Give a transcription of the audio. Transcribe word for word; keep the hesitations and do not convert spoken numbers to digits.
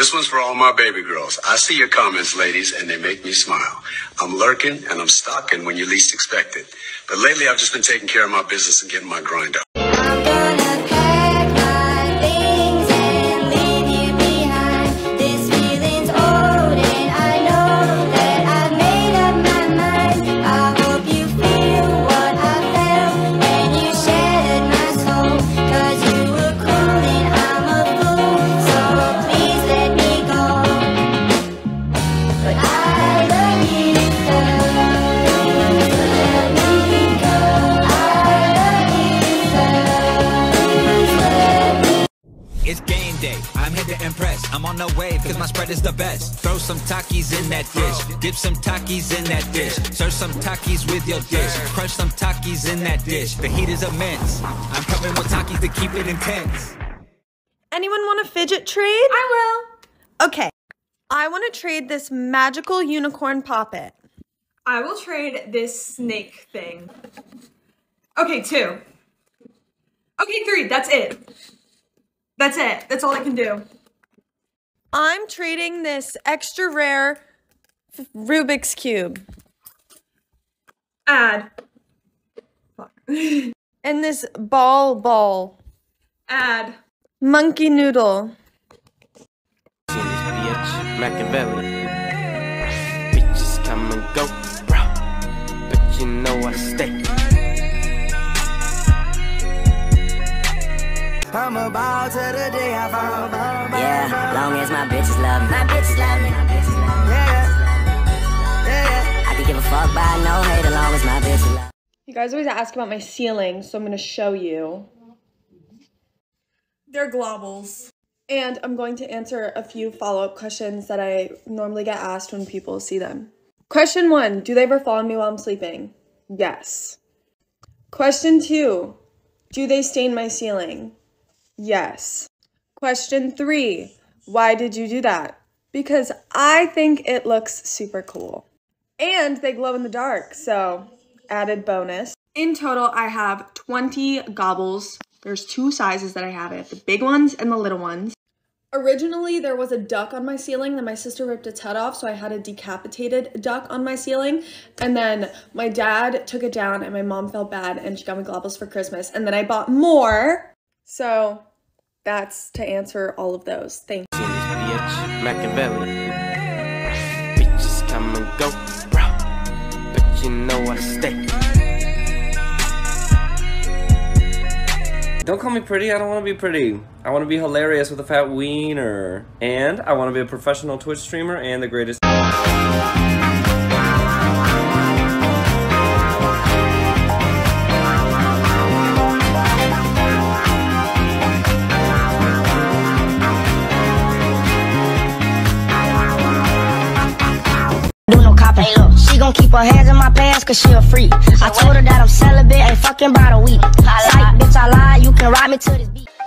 This one's for all my baby girls. I see your comments, ladies, and they make me smile. I'm lurking and I'm stalking when you least expect it. But lately, I've just been taking care of my business and getting my grind up. I'm gonna pack my things and leave you behind. This feeling's old and I know that I've made up my mind. I hope you feel what I felt when you shattered my soul. Cause you were cold and I'm a fool, so please let me go. But I love you so. Let me go. I love you so. Please let me. It's game day, I'm here to impress. I'm on the wave, cause my spread is the best. Throw some Takis in that dish. Dip some Takis in that dish. Serve some Takis with your dish. Crush some Takis in that dish. The heat is immense. I'm coming with Takis to keep it intense. Anyone want a fidget trade? I will. Okay. I want to trade this magical unicorn poppet. I will trade this snake thing. Okay, two. Okay, three. That's it. That's it. That's all I can do. I'm trading this extra rare f- Rubik's Cube Add. Fuck. and this ball ball Add. monkey noodle. Machiavelli. Bitches come and go, bro. But you know I stay. I'm a ball to the day I fall. Yeah, long as my bitches love me. My bitches love me. Yeah, yeah. I could give a fuck by no hate as long as my bitches love me. You guys always ask about my ceiling, so I'm going to show you. They're globals. And I'm going to answer a few follow-up questions that I normally get asked when people see them. Question one, do they ever follow me while I'm sleeping? Yes. Question two, do they stain my ceiling? Yes. Question three, why did you do that? Because I think it looks super cool. And they glow in the dark, so added bonus. In total, I have twenty gobbles. There's two sizes that I have. I have the big ones and the little ones. Originally, there was a duck on my ceiling, then my sister ripped its head off, so I had a decapitated duck on my ceiling. And then my dad took it down and my mom felt bad and she got me globbles for Christmas. And then I bought more. So that's to answer all of those. Thank you. Machiavelli. Bitches come and go, bro. But you know I stay. Don't call me pretty. I don't want to be pretty. I want to be hilarious with a fat wiener. And I want to be a professional Twitch streamer and the greatest. Hey, look, she gon' keep her hands in my pants cause she a freak. I told her that I'm celibate, ain't fucking by the week. Psych, bitch, I lie, you can ride me to this beat.